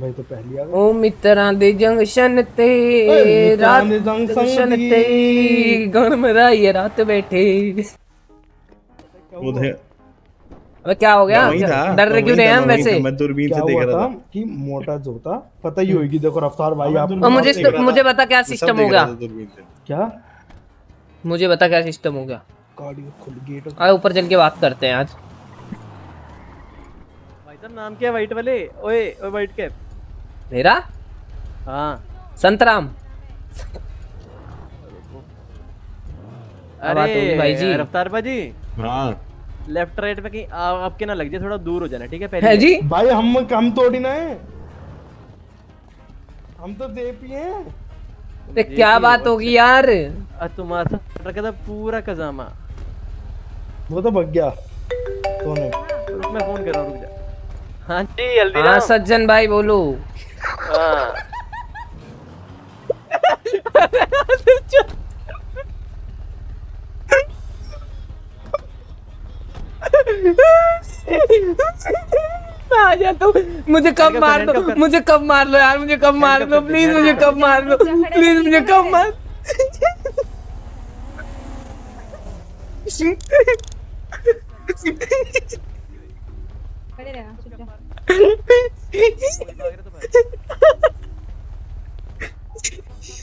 मैं तो पहली आ गई। ओ मित्रा दे जंक्शन ते रात जंक्शन ते गरमरा ये रात बैठे। अबे क्या हो गया, डर रहे क्यों रहे हम? वैसे मैं दूरबीन से देख रहा था कि मोटा जो था पता ही होगी। देखो रफ्तार भाई आप मुझे बता क्या सिस्टम होगा, क्या मुझे बता क्या सिस्टम होगा। गाड़ी खुल गेट आ ऊपर चल के बात करते हैं। आज भाई साहब नाम क्या है वाइट वाले? ओए ओए वाइट कैप मेरा। हां संतराम। अरे भाई जी रफ्तार भाई, हां लेफ्ट राइट में कहीं आपके ना लग जाए, थोड़ा दूर हो जाना ठीक है। पहले है जी भाई हम थोड़ी ना है, हम तो जेपी हैं। ते क्या बात होगी यार, तुम्हारा सब रखा था पूरा खजामा। वो तो भग गया, तो मैं फोन कर रहा हूं रुक जा। हां जी हल्दीराम। हां सज्जन भाई बोलो। हां आ जा तो मुझे कम मार लो यार, मुझे कम मार लो प्लीज।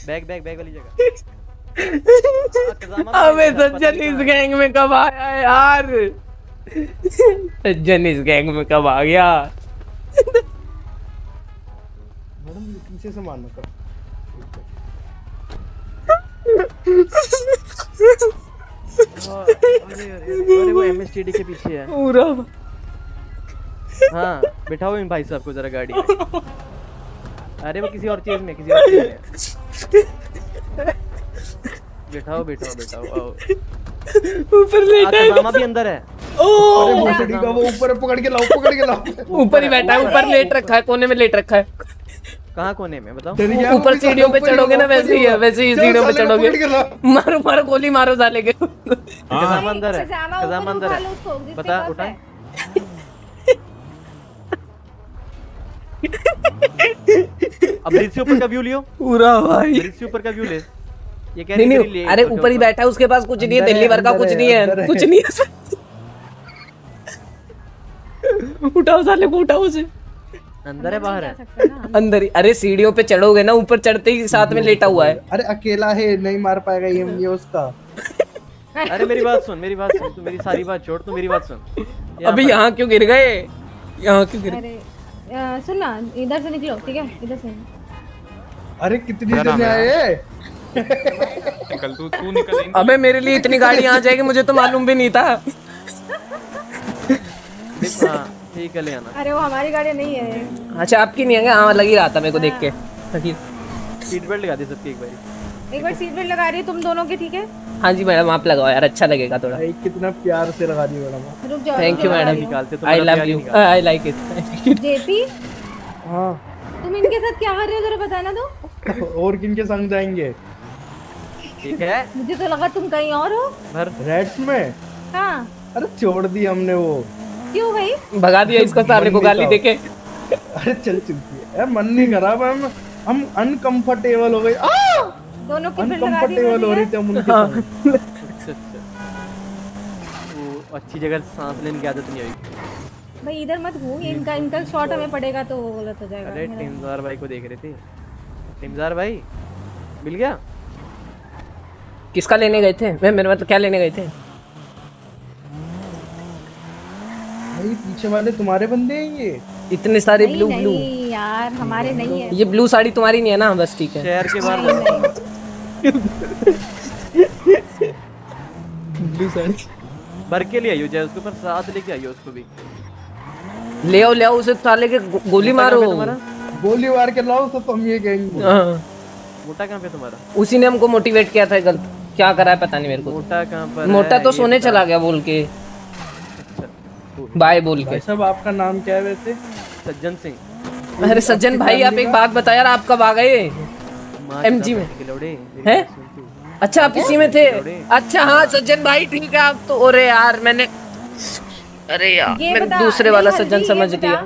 बैग वाली जगह। अबे सज्जन इस गैंग में कब आया यार, सज्जन इस गैंग में कब आ गया। मैडम पीछे से मारना कर। अरे वो एमएसटीडी के पीछे है पूरा। हाँ बिठाओ इन भाई साहब को जरा गाड़ी में। अरे वो किसी और चीज में बिठाओ। ऊपर लेटा है मामा भी अंदर है। अरे मोसड़ी का वो ऊपर पकड़ के लाओ। ऊपर ही बैठा है, ऊपर लेट रखा है, कोने में लेट रखा है। कहां कोने में बताओ? ऊपर सीढ़ियों पे चढ़ोगे ना वैसे ही सीढ़ियों पे चढ़ोगे। मारो गोली मारो साले के। खजामा अंदर है, खजामा अंदर है, बता उठा। अब ब्रिज से ऊपर का व्यू लियो पूरा भाई, ब्रिज से ऊपर का व्यू ले। ये कह रही है अरे ऊपर ही बैठा है, उसके पास कुछ नहीं है, दिल्ली भर का कुछ नहीं है। उठाओ साले को, उठाओ उसे। अंदर है बाहर है अंदर ही। अरे सीढ़ियों पे चढ़ोगे ना, ऊपर चढ़ते ही साथ में लेटा हुआ है। अरे अकेला है, नहीं मार पाएगा ये उसका। अरे मेरी बात सुन, तू मेरी सारी बात छोड़, तू मेरी बात सुन। अभी यहाँ क्यों गिर गए, अरे सुन ना, इधर से निकलो ठीक है, इधर से। अरे कितनी जने आए। तू निकल। अबे मेरे लिए इतनी गाड़ी आ जाएगी मुझे तो मालूम भी नहीं था। ठीक है ले आना। अरे वो हमारी गाड़ी नहीं है। अच्छा आपकी नहीं है? हाँ लग ही रहा था मेरे को देख के। सीट बेल्ट लगा दी सबकी एक बार सीट बेल्ट लगा रही है तुम दोनों के, ठीक है? हाँ जी मैडम आप लगाओ यार, अच्छा लगेगा थोड़ा। कितना प्यार से लगा दी मैडम। रुक जाओ। Thank you madam. निकालते तो I love you, I like it. JP हां तुम इनके साथ क्या कर रहे हो जरा बताना दो। और किनके संग जाएंगे? ठीक है मुझे तो लगा तुम कहीं और हो। रेड्स में? हां। अरे छोड़ दी हमने वो, क्यों भाई भगा दिया इसको साले को गाली देके। अरे चल चुकी है, मन नहीं करा। हम अनकंफर्टेबल हो गए दोनों के, अनकंफर्टेबल हो रही थी हम उनके। वो अच्छी जगह सांस लेने की आदत नहीं होगी भाई, इधर मत घूम। इनका शॉट हमें पड़ेगा तो गलत हो जाएगा। अरे टिमजार भाई को देख रहे थे, टिमजार भाई मिल गया। किसका लेने गए थे? मेरे मतलब क्या लेने गए थे भाई? पीछे वाले तुम्हारे बंदे हैं ये, इतने सारे ब्लू यार हमारे नहीं है। ये ब्लू साड़ी तुम्हारी नहीं है ना? बस ठीक है, शहर के बाहर ब्लू साड़ी भर के ले आइयो, उसके ऊपर साथ लेके आइयो, उसको भी ले आओ उसे साले के। गोली मारो, गोली मार के लाओ तो हम ये कहेंगे। मोटा कहां पे तुम्हारा? उसी ने हमको मोटिवेट किया था, गलत क्या करा है पता नहीं मेरे को। मोटा कहां पर? मोटा तो सोने चला गया बोल के, बाय बोल के। सब आपका नाम क्या है वैसे? सज्जन सिंह। अरे सज्जन भाई आप एक बात बताया, आप कब आ गए एमजी में हैं? अच्छा आप इसी में थे? अच्छा हाँ सज्जन भाई ठीक है आप तो। अरे यार मैंने दूसरे वाला सज्जन समझ लिया।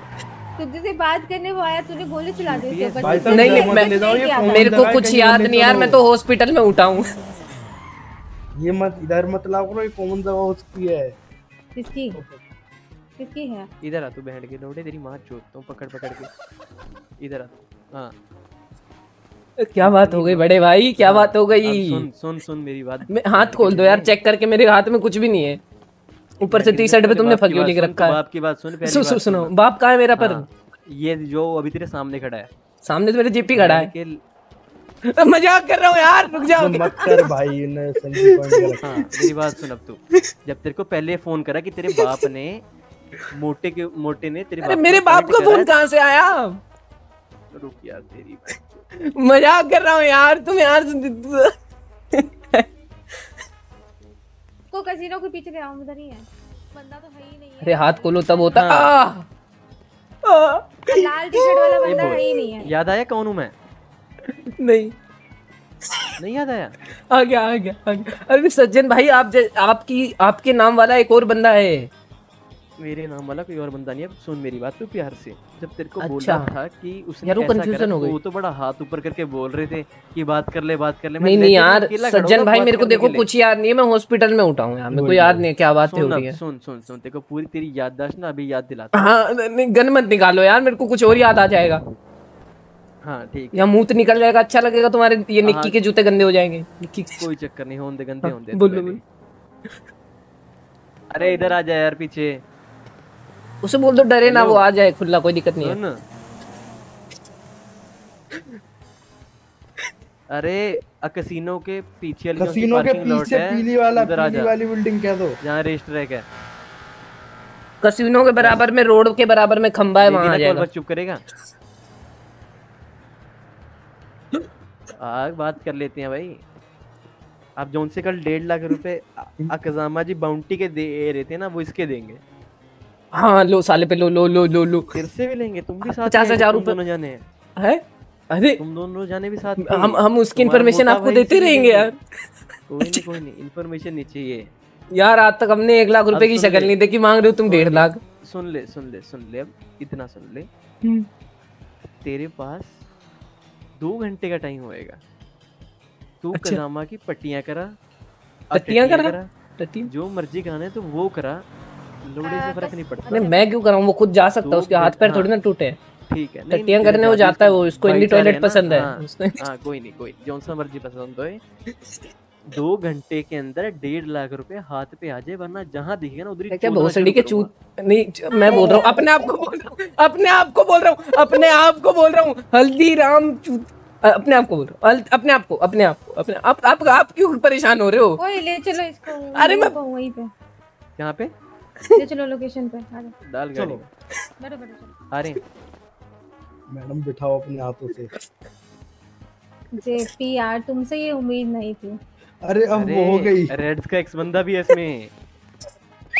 तुझसे बात करने वो आया, तूने गोली चला दी उसके ऊपर। नहीं मेरे को कुछ याद नहीं यार, मैं तो हॉस्पिटल में उठा हूँ। ये मत इधर मत लाओ करो, ये कॉमन दवा होती है। किसकी किसकी है? इधर आ तू, बैठ के लौड़े तेरी मां चोटता हूं पकड़ पकड़ के। इधर आ। हां क्या बात हो गई बड़े भाई, क्या बात हो गई? सुन सुन सुन मेरी बात, हाथ खोल दो यार चेक करके, मेरे हाथ में कुछ भी नहीं है। ऊपर से टी-शर्ट पे तुमने फकियो लिख रखा है। बाप की बात सुन, पहले सुनो बाप कहां है मेरा? पर ये जो अभी तेरे सामने खड़ा है, सामने तो मेरे जीपी खड़ा है। मजाक कर रहा हूँ यार, रुक जाओ मत कर भाई ने संजीव पॉइंट कर। हाँ मेरी बात सुन, अब तू जब तेरे को पहले फोन करा कि तेरे बाप ने मोटे ने तेरे बाप, मेरे बाप को फोन कहाँ से आया? रुक यार तेरी, मजाक कर रहा हूँ यार। तुम यार को कैसीनो के पीछे गया हूँ, उधर ही है बंदा तो है ही नहीं। अरे हाथ खोलो तब होता। लाल टी शर्ट वाला बंदा है ही नहीं है। याद आया कौन हूँ मैं? नहीं नहीं याद आया। आ गया। अरे सज्जन भाई आपके नाम वाला एक और बंदा है। मेरे नाम वाला कोई और बंदा नहीं है। सुन मेरी बात तो प्यार से, जब तेरे को बोल रहा था कि उसने ऐसा करा, वो तो बड़ा हाथ ऊपर करके बोल रहे थे कि बात कर ले। नहीं यार सज्जन भाई मेरे को देखो कुछ याद नहीं है, मैं हॉस्पिटल में उठा हूं यार, मेरे को याद नहीं है क्या बात हो रही है। सुन सुन सुन, देखो पूरी तेरी याददाश्त ना अभी याद दिलाता। हां गन मत निकालो यार, मेरे को कुछ और याद आ जाएगा। हाँ ठीक है, या मूत निकल जाएगा अच्छा लगेगा तुम्हारे। ये निक्की के जूते गंदे हो जाएंगे। निक्की कोई चक्कर नहीं, होने दे गंदे होने दे। बोल। अरे इधर आ जा यार पीछे, उसे बोल दो डरे ना, वो आ जाए खुला, कोई दिक्कत नहीं है। अरे कसीनो के पीछे पीली वाली बिल्डिंग कह दो, जहाँ रेस्टोरेंट है। कसीनो के बराबर में, रोड के बराबर में खंबा है, वहाँ आ जाएगा। चुप करेगा, आग बात कर लेते हैं भाई। आप जो उनसे कल 1.5 लाख रुपए अकजामा जी बाउंटी के दे रहे थे ना, वो इसके देंगे। हाँ लो साले पे, लो फिर से भी लेंगे, तुम भी साथ 50,000 रुपए जाने हैं। अरे तुम दोनों जाने भी साथ में, हम उसकी इन्फॉर्मेशन आपको देते रहेंगे यार। कोई नहीं इन्फॉर्मेशन नहीं चाहिए यार। आज तक हमने 1 लाख रुपए की शक्ल नहीं देखी, मांग रहे हो तुम 1.5 लाख। सुन ले अब इतना सुन ले, तेरे पास 2 घंटे का टाइम होएगा। तू अच्छा। कजामा की पट्टियां करा जो मर्जी गाने तो वो करा, लोड़े से फर्क नहीं पड़ता। नहीं मैं क्यों कराऊं, वो खुद जा सकता है, उसके हाथ पैर थोड़ी ना टूटे। ठीक है पट्टियां करने वो जाता है, वो इसको इंडी टॉयलेट पसंद है। हां कोई नहीं जौन सा मर्जी पसंद होए। 2 घंटे के अंदर 1.5 लाख रुपए हाथ पे आ जाए, वरना जहाँ दिखेगा ना उधर क्या भोसड़ी के चूत। नहीं मैं बोल रहा हूँ, अपने आप को बोल रहा हूँ हल्दीराम चूत। अपने आप क्यों परेशान हो रहे हो? ओए ले चलो इसको। अरे मैं वहीं पे, यहाँ पे ले चलो लोकेशन पे। डाल गाड़ी में, बड़े चलो। अरे मैडम बिठाओ अपने हाथों से। जेपी यार तुमसे ये उम्मीद नहीं थी। अरे अब वो हो गई। रेड का एक्स बंदा भी है इसमें।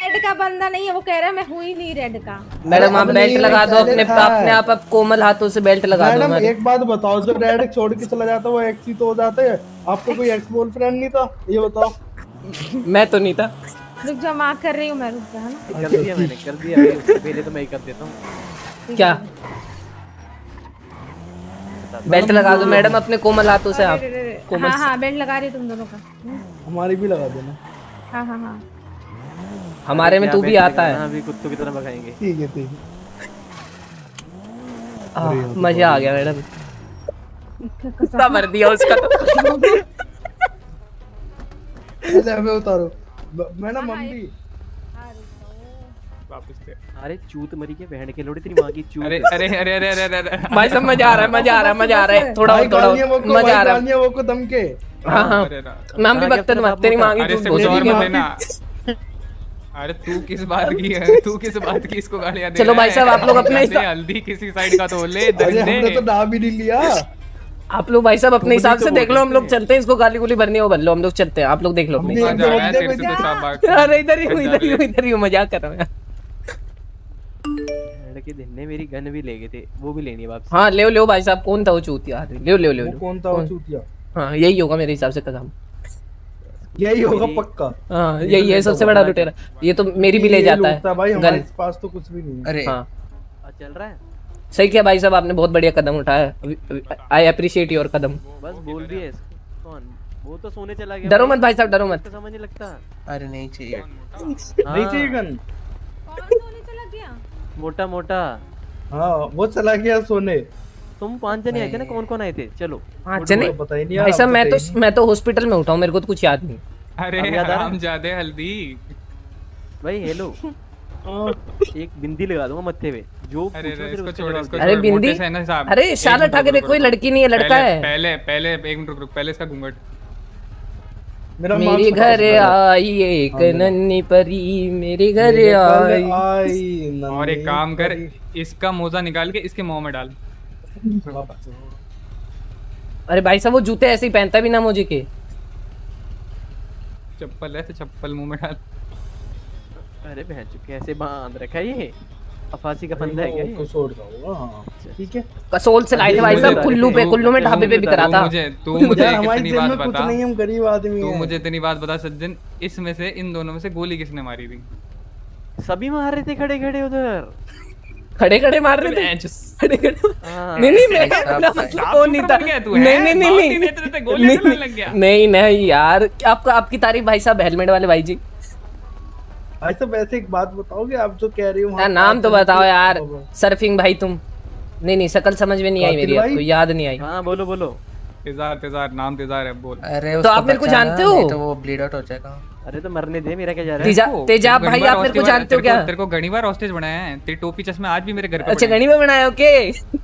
रेड का बंदा नहीं है, वो कह रहा है मैं हूं ही नहीं रेड का। मैडम आप बेल्ट लगा दो अपने आप कोमल हाथों से बेल्ट लगा दो। मैडम एक बात बताओ, जो रेड छोड़ के चला जाता वो एक्स ही तो हो जाते हैं। आपको कोई एक्स बॉयफ्रेंड नहीं था ये बताओ? मैं तो नहीं था। रुक जा, माफ कर रही हूं मैं, रुक जा है ना। कर दिया मैंने पहले तो मैं ही कर देता हूं। क्या बेल्ट लगा दो मैडम अपने कोमल हाथों से आप। हाँ बेल्ट लगा रही तुम दोनों का, हमारी भी लगा देना। हाँ हमारे में तू भी आता है। अभी कुत्तों की तरह भगाएंगे। ठीक है मजा आ गया मैडम, कुत्ता मर दिया उसका तो। हमें उतारो मैडम, मम्मी वापस। अरे चूत मरी के बहन के लोड़ी तेरी मां की चूत। अरे भाई सब मजा आ रहा है थोड़ा वो को दम के। हां नाम भी बक्तन मत, तेरी मां की चूत और मत लेना। अरे तू किस बात की इसको गालियां दे। चलो भाई साहब आप लोग अपने हल्दी किसी साइड का तो ले दे, हमने तो नाम ही नहीं लिया। आप लोग भाई साहब अपने हिसाब से देख लो, हम लोग चलते हैं। इसको गाली गुली भरनी हो भर लो, हम लोग चलते हैं, आप लोग देख लो अपने। अरे इधर ही मजाक कर रहा हूं यार। लड़के दिन ने मेरी गन भी ले गए थे, वो भी लेनी है वापस। हां ले भाई साहब, कौन था वो चूतिया? ले कौन था वो चूतिया? हां यही होगा मेरे हिसाब से, कदम यही होगा पक्का। हां यही है सबसे बड़ा लुटेरा, ये तो मेरी भी ले जाता है। भाई हमारे पास तो कुछ भी नहीं है। अरे हां चल रहा है सही किया भाई साहब आपने, बहुत बढ़िया कदम उठाया, आई अप्रिशिएट योर कदम। बस बोल दिया इसको, कौन वो तो सोने चला गया। डरो मत भाई साहब, डरो मत, समझ नहीं लगता। अरे नहीं चाहिए, नहीं चाहिए गन। कौन सोने चला गया? मोटा मोटा। हां वो चला गया सोने। तुम पांच जने आए थे ना, कौन कौन आए थे? चलो पांच जने, पता ही नहीं भाई साहब। मैं तो हॉस्पिटल में उठा हूं, मेरे को तो कुछ याद नहीं। अरे हम ज्यादा हल्दी भाई, हेलो एक बिंदी लगा दूंगा मत्थे पे जो। अरे इसको छोड़, इसको छोड़। अरे बिंदी है ना साहब। अरे शाल उठा के देखो, ये लड़की नहीं है लड़का है। पहले पहले एक मिनट रुक, पहले इसका घूंघट। मेरे घर आई एक नन्ही परी, मेरे घर आई। और एक काम कर, इसका मोजा निकाल के इसके मुंह में डाल। अरे भाई साहब वो जूते ऐसे ही पहनता भी ना, मोजे के चप्पल है तो चप्पल मुंह में डाल। अरे बहन चुके ऐसे बांध रखा है ये, अफासी का फंदा है क्या? इसको छोड़ दो। हां ठीक है, कसोल से लाए थे भाई साहब, कुल्लू पे, कुल्लू में ढाबे पे भी करा था। मुझे इतनी बात बता, नहीं हम गरीब आदमी हैं, तू मुझे इतनी बात बता सज्जन, इसमें से इन दोनों में से गोली किसने मारी थी? सभी मार रहे थे खड़े-खड़े, उधर खड़े-खड़े मार रहे थे खड़े-खड़े। नहीं मैं कौन नहीं था? नहीं इतने तो गोली चलने लग गया। नहीं नहीं यार, आपका आपकी तारीफ भाई साहब, हेलमेट वाले भाई जी। भाई साहब वैसे एक बात बताओगे, आप जो कह रहे हो ना, नाम तो बताओ यार। सर्फिंग भाई तुम। नहीं नहीं शकल समझ में नहीं आई मेरी, आपको याद नहीं आई। हां बोलो बोलो। तेजार, तेजार नाम तेजार है बोल। अरे तो आप मेरे को जानते हो? तो वो ब्लीड आउट हो जाएगा। अरे तो मरने दे, मेरा क्या जा रहा है? तेजाब भाई आप मेरे को जानते हो क्या? तेरे को घणी बार हॉस्टेज बनाया है, तेरी टोपी चश्मे आज भी मेरे घर पे। अच्छा घणी बार बनाया, ओके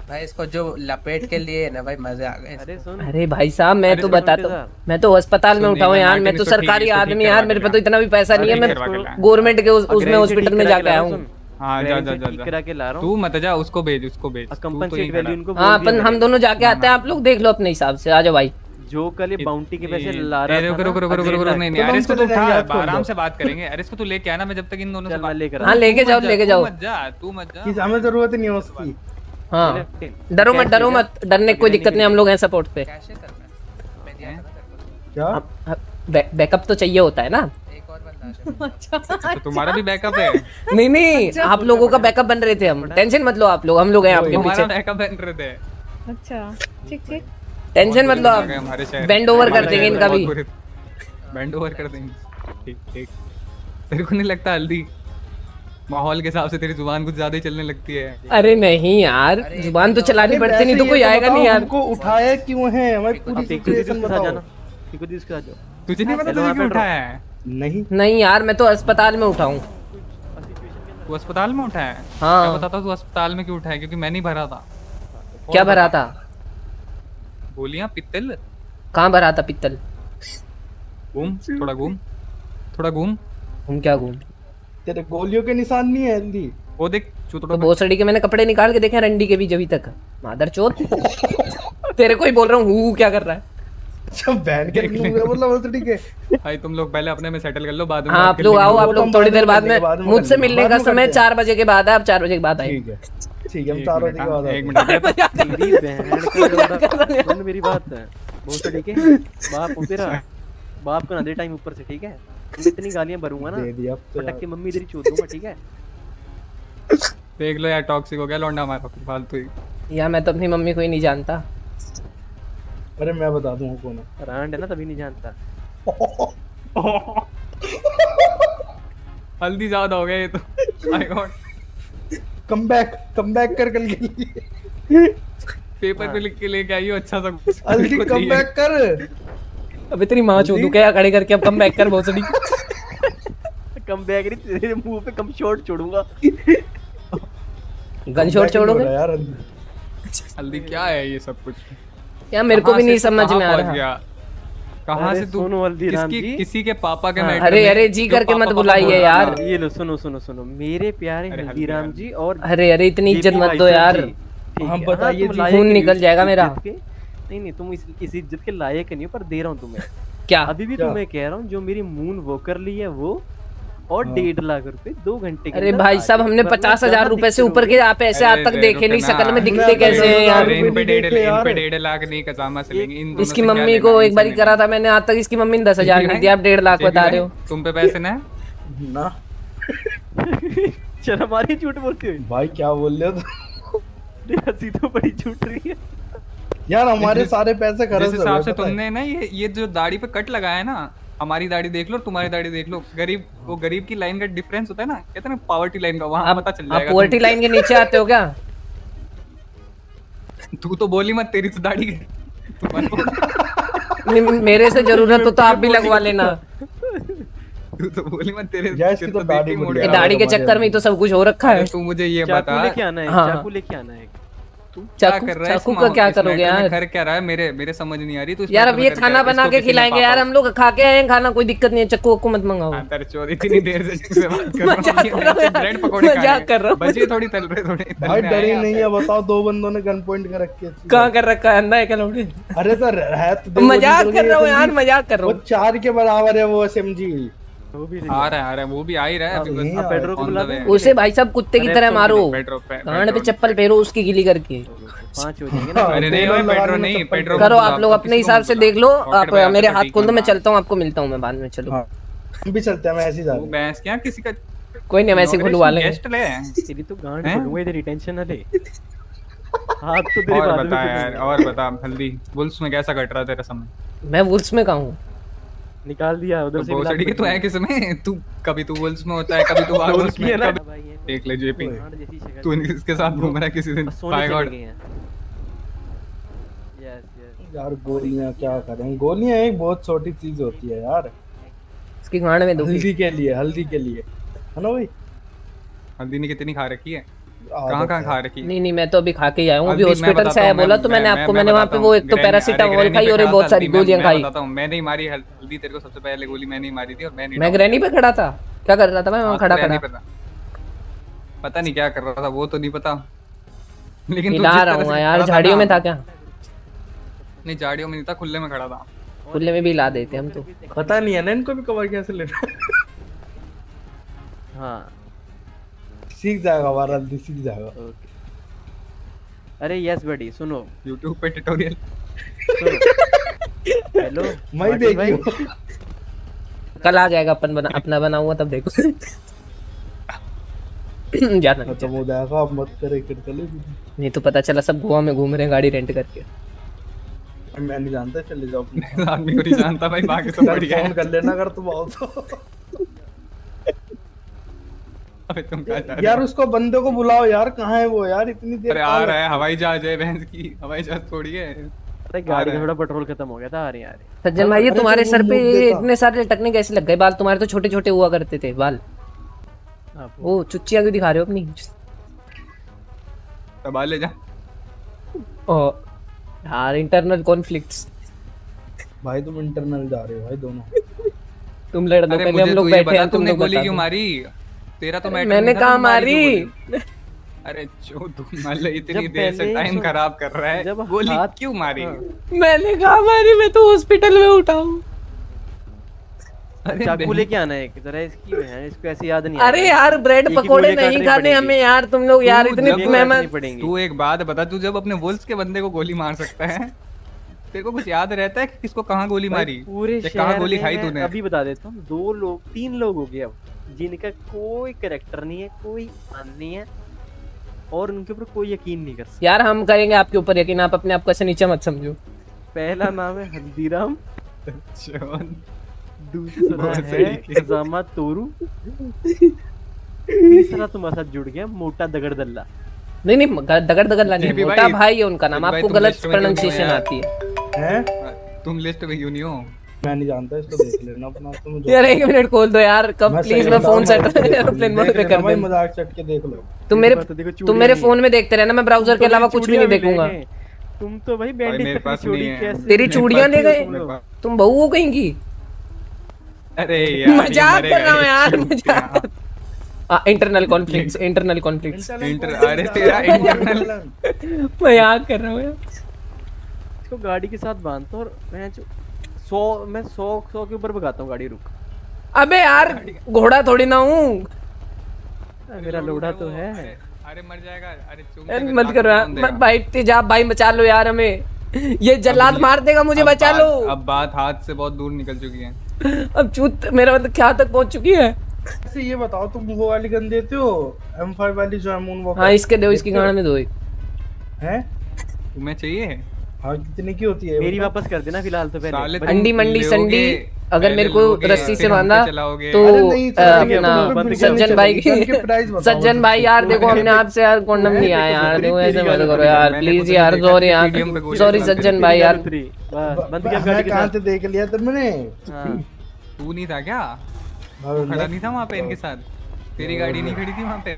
भाई। इसको जो लपेट के लिए है ना भाई, मजे आ गए। अरे सुन, अरे भाई साहब मैं तो बताता हूं, मैं तो अस्पताल में उठाऊं यार, मैं तो सरकारी आदमी यार, मेरे पे तो इतना भी पैसा नहीं है, मैं गवर्नमेंट के उसमें हॉस्पिटल में जाके आया हूं। हाँ जा जा जा, करा के ला रहा हूं। तू मत जा, उसको भेज, उसको भेज। कंपनसेट वैल्यू इनको। हां अपन हम दोनों जाके आते हैं, आप लोग देख लो अपने हिसाब से। आ जाओ भाई, जो कल ये बाउंटी के पैसे ला रहा है। रुको रुको रुको रुको, नहीं नहीं अरे इसको तो उठा, आराम से बात करेंगे। अरे इसको तू लेके आना, मैं जब तक इन दोनों से बात लेकर। हां लेके जाओ, लेके जाओ, मत जा, तू मत जा, किसी हमें जरूरत नहीं है उसकी। हां डरो मत, डरो मत, डरने की कोई दिक्कत नहीं, हम लोग हैं सपोर्ट पे। कैसे करना है क्या? बैकअप तो चाहिए होता है ना। अच्छा, तो तुम्हारा भी बैकअप है? नहीं नहीं अच्छा, आप लोगों का बैकअप बन रहे थे हम, टेंशन मत लो आप लोग, हम लोग हैं आपके पीछे। बैकअप बन रहे थे। अच्छा ठीक ठीक, टेंशन मत लो आप, बेंड ओवर कर देंगे इनका भी, बेंड ओवर कर देंगे। ठीक ठीक, तेरे को नहीं लगता हल्दी माहौल के हिसाब से तेरी जुबान कुछ ज्यादा ही चलने लगती है? अरे नहीं यार, जुबान तो चलानी पड़ती, नहीं तो कोई आएगा नहीं यार। हमको उठाया क्यों है? हमारी पूरी सिचुएशन बताओ। ठीक है, इसका जाओ। तुझे नहीं पता तुझे क्यों उठाया है? नहीं नहीं यार, मैं तो अस्पताल में उठा हूँ। तू अस्पताल में उठा है? हाँ। मैं बताता हूँ तू अस्पताल में क्यों उठा है, क्योंकि मैं नहीं भरा था। क्या भरा था? गोलियां, पित्तल। कहाँ भरा था पित्तल? घूम थोड़ा, घूम थोड़ा, घूम घूम। क्या घूम? तेरे गोलियों के निशान नहीं है वो, देख तो भोसड़ी के मैंने कपड़े निकाल के देखे, रंडी के बीच अभी तक। मादरचोद तेरे को ही बोल रहा हूँ, क्या कर रहा है? सब बैन के मतलब ठीक है भाई, तुम लोग पहले अपने में सेटल कर लो, बाद में आप लोग आओ। आप लोग थोड़ी देर बाद में मुझसे मिलने का समय 4 बजे के बाद है, आप 4 बजे के बाद आए। ठीक है ठीक है, हम 4 बजे के बाद आए। 1 मिनट सुन मेरी बात, बहुत ठीक है बाप, तेरा बाप का ना दे टाइम ऊपर से। ठीक है, इतनी गालियां भरूंगा ना पटक के मम्मी तेरी चोट दूंगा। ठीक है देख लो यार, टॉक्सिक हो गया लौंडा हमारा फालतू ही यार। मैं तो अपनी मम्मी को ही नहीं जानता। अरे मैं बता दूं कौन है, रांड है ना, तभी नहीं जानता। हल्दी ज्यादा हो गया ये तो। माय गॉड, कम बैक कर कल के लिए। पेपर पे लिख के लेके आई हो अच्छा सा, हल्दी कम बैक कर। अबे तेरी मां चोदू, क्या खड़े करके अब कम बैक कर भोसड़ी। कम बैक नहीं, तेरे मुंह पे कम शॉट छोड़ूंगा, गन शॉट छोड़ूंगा यार। हल्दी क्या है ये सब कुछ यार, मेरे को भी नहीं समझ में आ रहा कहां से तू किसकी, किसी के पापा के मैटर। अरे अरे जी करके मत बुलाइए यार। ये लो सुनो सुनो सुनो मेरे प्यारे हल्दीराम जी, और अरे अरे इतनी इज्जत मत दो यार, हम बताइए खून निकल जाएगा मेरा। नहीं नहीं तुम इस इज्जत के लायक नहीं हो, पर दे रहा हूँ तुम्हें। क्या अभी भी तुम्हें कह रहा हूँ, जो मेरी मून वॉकर ली है वो, और 1.5 लाख रुपए 2 घंटे। अरे भाई साहब हमने 50,000 रुपए से ऊपर के आप ऐसे आज तक देखे नहीं, शकल में दिखते कैसे हैं यार? इन पे 1.5 लाख नहीं कजामा से लेंगे। इसकी मम्मी को एक बारी करा था मैंने, आज तक इसकी मम्मी ने 10,000 नहीं दिया, आप 1.5 लाख बता रहे हो। तुम पे पैसे ना ना चल, हमारी झूठ बोलती हो भाई, क्या बोल रहे हो? अरे हंसी तो बड़ी छूट रही है यार, हमारे सारे पैसे खर्च हो गए। तुमने ना ये जो दाढ़ी पे कट लगाया है ना, हमारी दाढ़ी देख लो, तुम्हारी दाढ़ी देख लो, गरीब वो गरीब की लाइन का डिफरेंस होता है ना, कहते हैं ना पॉवर्टी लाइन का, वहां पता चल जाएगा। पॉवर्टी लाइन के नीचे आते हो क्या? तू तो बोली मत, तेरी तो दाढ़ी मेरे से जरूरत हो तो आप भी लगवा लेना। तू तो बोली मत, तेरे तो दाढ़ी के चक्कर में तो सब कुछ हो रखा है। तू मुझे ये बता, लेके आना है चाकू, लेके आना है। चाकू कर रहा है, चाकू का क्या करोगे यार? घर क्या रहा है, मेरे मेरे समझ नहीं आ रही। तो यार अब ये खाना बना के खिलाएंगे यार, हम लोग खा के आए हैं खाना, कोई दिक्कत नहीं है। चक्कू को मत मंगाओ। इतनी देर से ब्रेड पकौड़े कर रहा हूं, बच्चे थोड़ी तल रहे, थोड़ी भाई डरी नहीं है। बताओ दो बंदों ने गन पॉइंट कर रखी है, कहां कर रखा है? अंधा है क्या लोगे? अरे सर मजाक कर रहा हूं यार, मजाक कर रहा हूं। 4 के बराबर है वो एसएमजी। वो भी आ ही रहा है। पेड्रो को बुला दे उसे, भाई साहब कुत्ते की तरह मारो, कान पे चप्पल पहनो उसकी गीली करके। 5 हो जाएंगे ना। अरे नहीं भाई, पेड्रो नहीं, पेड्रो करो। आप लोग अपने हिसाब से देख लो। आप मेरे हाथ खोल दो, मैं चलता हूँ, आपको मिलता हूँ मैं बाद में। चलो हम भी चलते हैं। मैं ऐसे ही जा रहा हूँ। भैंस क्या किसी का, कोई नहीं, वैसे खुलवा लेंगे। गेस्ट ले तेरी तो गांड खोलूंगा, इधर रिटेंशन ना ले। हाथ तो तेरे बाद में। बता यार, और बता हल्दी, वुल्स में कैसा कट रहा तेरा समय? मैं वुल्स में कहां हूं, निकाल दिया उधर से। बोसड़ी के तो है किस में, तू कभी तू वुल्स में होता है, कभी तू वाल्स में, कभी देख ले जेपी तू इसके साथ घूम रहा किसी दिन। बाय गॉड यार, गोलियां क्या करें, गोलियां एक बहुत छोटी चीज होती है यार, इसकी गांड में दो। हल्दी के लिए है ना भाई। हल्दी ने कितनी खा रखी है, कहां खा रखी? नहीं, मैं तो अभी खा के ही आया हूं। अभी हॉस्पिटल से आया बोला तो मैंने आपको, मैंने वहां पे वो एक तो पैरासिटामोल खाई और बहुत सारी गोलियां खाई। मैंने ही मारी हल्दी, तेरे को सबसे पहले गोली मैंने ही मारी थी। और मैं ग्रैनी पे खड़ा था, क्या कर रहा था मैं वहां खड़ा, पता नहीं क्या कर रहा था वो तो नहीं पता, लेकिन तू जा रहा हूं यार। झाड़ियों में था क्या? नहीं, झाड़ियों में नहीं था, खुले में खड़ा था। खुले में भी ला देते हम तो, पता नहीं है ना इनको भी कवर कैसे लेना। हां सीख जाएगा वारा, सीख जाएगा। ओके अरे यस बड़ी, सुनो YouTube पे ट्यूटोरियल। हेलो मैं देखियो, कल आ जाएगा अपन बना, अपना बना हुआ तब देखो। जाना तो वो देखा, आप मत करे कटले, नहीं तो पता चला सब गोवा में घूम रहे हैं गाड़ी रेंट करके। मैं नहीं जानता, चले जाओ अपने आदमी को, नहीं जानता भाई, बाकी सब बढ़िया है। फोन कर लेना अगर तुम आओ तो। अबे तुम कहां यार, उसको बंदे को बुलाओ यार, कहां है वो यार इतनी देर? अरे आ रहा है, हवाई जहाज है, भैंस की हवाई जहाज थोड़ी है। अरे गाड़ी में थोड़ा पेट्रोल खत्म हो गया था। अरे यार सज्जन भाई, ये तुम्हारे सर पे इतने सारे लटकने कैसे लग गए? बाल तुम्हारे तो छोटे छोटे हुआ करते थे बाल, वो चुच्चियां क्यों दिखा रहे हो अपनी? तब आ ले जा। ओ यार इंटरनल कॉन्फ्लिक्ट्स भाई, तुम इंटरनल जा रहे हो भाई दोनों, तुम लड़ दो। पहले हम लोग बैठे हैं, तुमने गोली क्यों मारी? तेरा तो मैंने कहा मारी। अरे जो तू इतनी देर से टाइम खराब कर रहा है, गोली क्यों मारी? मैंने कहा मारी, मैं तो हॉस्पिटल में उठा हूँ। चाकू लेके आना है, जरा इसकी है, इसको ऐसे याद नहीं। अरे यार ब्रेड पकोड़े नहीं खाने हमें यार, तुम लोग यार इतने मेहनत। तू एक बात बता, तू जब अपने वुल्स के बंदे को गोली मार सकता है, तेरे को कुछ याद रहता है किसको कहाँ गोली मारी, कहाँ गोली खाई तूने? अभी बता देता हूँ, 2 लोग 3 लोग हो गए अब, जिनका कोई कैरेक्टर नहीं है, कोई मान नहीं है, और उनके ऊपर कोई यकीन नहीं कर सकता। यार हम करेंगे आपके ऊपर यकीन, आप अपने आप को ऐसे नीचे मत समझो। पहला नाम है हल्दीराम, दूसरा है जामा तोरू, तीसरा तुम्हारे साथ जुड़ गया मोटा दगड़दल्ला। नहीं दगड़दल्ला नहीं, मोटा भाई है उनका नाम। आपको गलत प्रोनाउंसिएशन आती है, तुम लिस्ट में क्यों नहीं हो? मैं नहीं जानता, इसको देख लेना अपना। तो मुझे यार 1 मिनट खोल दो यार, कब प्लीज, मैं फोन सेट एयरप्लेन मोड पे कर दूं। मजाक चट के देख लो तुम मेरे फोन में देखते रहना, मैं ब्राउजर के अलावा कुछ भी नहीं देखूंगा। तुम तो भाई बैंडेज पे चूड़ी कैसे, तेरी चूड़ियां ले गए, तुम बहू हो कहीं की। अरे यार मजाक कर रहा हूं यार, मजाक। Internal conflicts. अरे तेरा इंटरनल, मजाक कर रहा हूं यार। इसको गाड़ी के साथ बांधता और मैं 100 के ऊपर भगाता हूँ गाड़ी, रुक। अबे यार घोड़ा थोड़ी ना हूँ, मेरा लोड़ा तो है। अरे मर जाएगा। अरे मत करो यार भाई, तेजाब भाई बचा लो यार हमें, ये जल्लाद मार देगा मुझे, बचा लो। अब बात हाथ से बहुत दूर निकल चुकी है, अब चूत मेरा मतलब क्या तक पहुँच चुकी है। ऐसे ये बताओ, तुम वो वाली गन देते हो M5 वाली जो अमून? हाँ इसके दो, इसकी गाड़ी में दो। हैं? तुम्हें चाहिए? हाँ, कितने की होती है? मेरी वापस कर देना फिलहाल तो पहले। अंडी मंडी संडी अगर मेरे को रस्सी से बांधा तो अपना सज्जन भाई, सज्जन भाई यार देखो हमने आपसे यार कॉन्डम लिया है यार, देखो ऐसे मत करो यार प्लीज यार, सॉरी यार, सॉरी सज्जन भाई यार। कहाँ से देख लिया तुमने? तू नहीं था क्या? खड़ा नहीं था वहाँ पे इनके साथ? तेरी गाड़ी नहीं खड़ी थी वहाँ पे?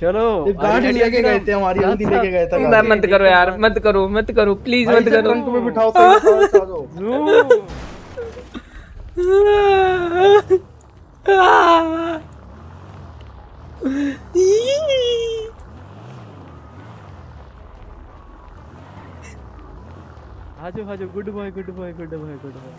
चलो गाड़ी लेके गए थे, हमारी आंधी लेके गए था। मत मत करो यार, मत करो, मत करो प्लीज, मत करो। तुम्हें बिठाओ हाजो हाजो, good boy good boy good boy good boy.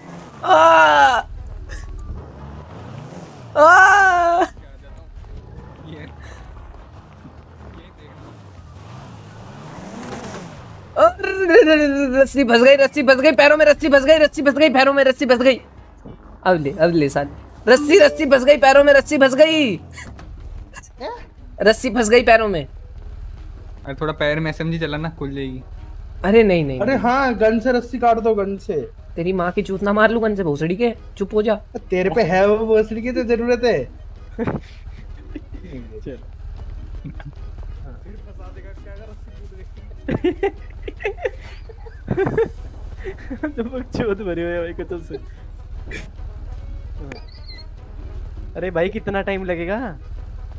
रस्सी फंस गई, रस्सी फंस गई पैरों में, रस्सी फंस गई, रस्सी फंस गई पैरों में, रस्सी फंस गई। अब ले साले, रस्सी रस्सी फंस गई पैरों में, रस्सी फंस गई, रस्सी फंस गई पैरों में। अरे थोड़ा पैर में एसएमजी चलाना, खुल जाएगी। अरे नहीं नहीं, अरे हाँ गन से रस्सी काट दो, गन से। तेरी माँ की चूत ना मार लू गन से, भोसड़ी के। चुप हो जा, तेरे पे है वो भोसड़ी की तो जरूरत है। भरी भाई कसम से। अरे भाई कितना टाइम लगेगा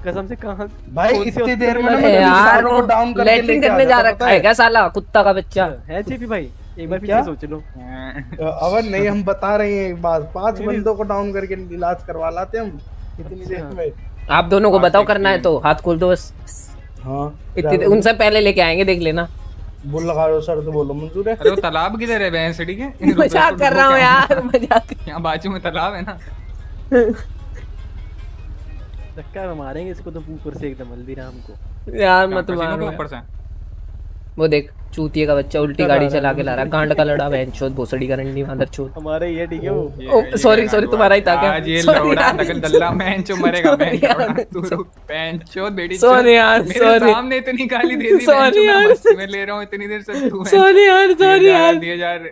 कसम से? कहां भाई इतनी देर में? यार डाउन करने जा रखा है क्या साला, कुत्ता का बच्चा है चीपी भाई? एक बार पीछे सोच लो। अब नहीं, हम बता रहे हैं एक बात, 5 बंदों को डाउन करके इलाज करवा लाते हम इतनी देर में। आप दोनों को बताओ करना है तो हाथ खोल दो बस। हाँ उनसे पहले लेके आएंगे, देख लेना। बोल लगा रहे हो सर तो बोलो मंजूर है। अरे वो तालाब किधर है बहन सड़ी के? मजाक कर रहा हूँ यार, मजाक। यहाँ बाजू में तालाब है ना। धक्का मारेंगे इसको तो ऊपर से एकदम, हल्दीराम को यार मत मारो ऊपर से। वो देख चूतिए का बच्चा उल्टी गाड़ी चला के ला रहा है, गांड का लड़ा बहन चोद, भोसड़ी का रंडी मादर चोद। हमारे ये ठीक है वो, सॉरी सॉरी तुम्हारा ही था क्या? आज ये लौड़ा नकल दल्ला बहन चो मरेगा बहन तू, बहन चोद बेटी। सॉरी यार, सॉरी सामने इतनी गाली दे दी। सॉरी यार मैं ले रहा हूं इतनी देर से तू। सॉरी यार, सॉरी यार 2000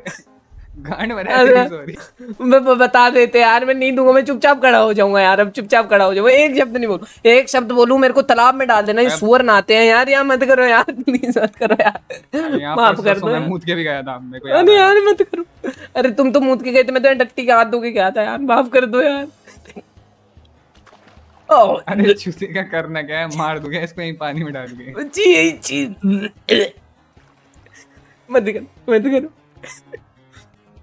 गांड बना दे। सॉरी मैं बता देते यार, मैं नहीं दूंगा, मैं चुपचाप खड़ा हो जाऊंगा यार। अब चुपचाप खड़ा हो जाओ, एक शब्द नहीं बोलूं, एक शब्द बोलूं मेरे को तालाब में डाल देना। ये सुअर नहाते हैं यार, यहाँ मत करो यार, प्लीज मत करो यार, माफ कर दो। मैं मूत के भी गया था मेरे को याद है। यार मत करो, अरे तुम तो मूत के गए थे, मैं तो डट्टी के हाथ धो के गया था यार, माफ कर दो यार। अरे चूसे का करना क्या है, मार दूंगा इसको यहीं पानी में डाल के। जी मत करो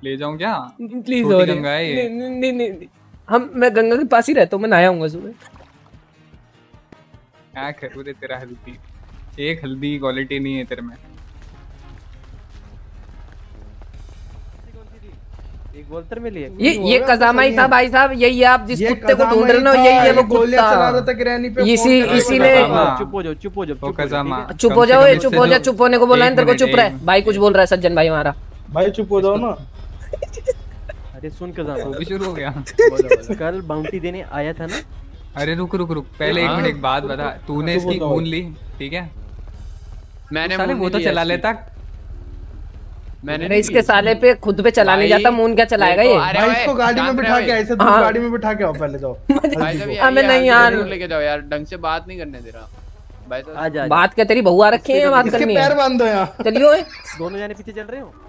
ले जाऊं क्या प्लीज? गंगा है ये। नहीं नहीं हम, मैं गंगा के पास ही रहता हूँ, मैं नहाया हूँगा सुबह। क्या करूँ रे तेरा हल्दी, एक हल्दी क्वालिटी नहीं है तेरे में। एक बोलतर में लिए ये कजामाई था भाई साहब, यही आप जिस कुत्ते को ढूंढ रहे हो यही है वो कुत्ता। इसी ने चुप हो जा, चुप होने को बोला है तेरे को, चुप रहे भाई, कुछ बोल रहा है सज्जन भाई हमारा। भाई चुप हो जाओ ना। अरे सुन के जाओ, भी शुरू हो गया। कल बाउंटी देने आया था ना। अरे रुक पहले एक मिनट, एक बात बता, तूने इसकी खून ली? ठीक है मैंने, वो तो चला लेता, मैंने इसके साले पे खुद पे चलाने जाता, मून क्या चलाएगा ये? भाई इसको गाड़ी में बिठा के, ऐसे तुम गाड़ी में बिठा के आओ, पहले जाओ। हमें नहीं यार लेके जाओ यार, ढंग से बात नहीं करने दे रहा। बात क्या तेरी बहुआ रखी है, बात करनी है। पैर बांध दो यहाँ, चलियो दोनों जाने पीछे चल रहे हो।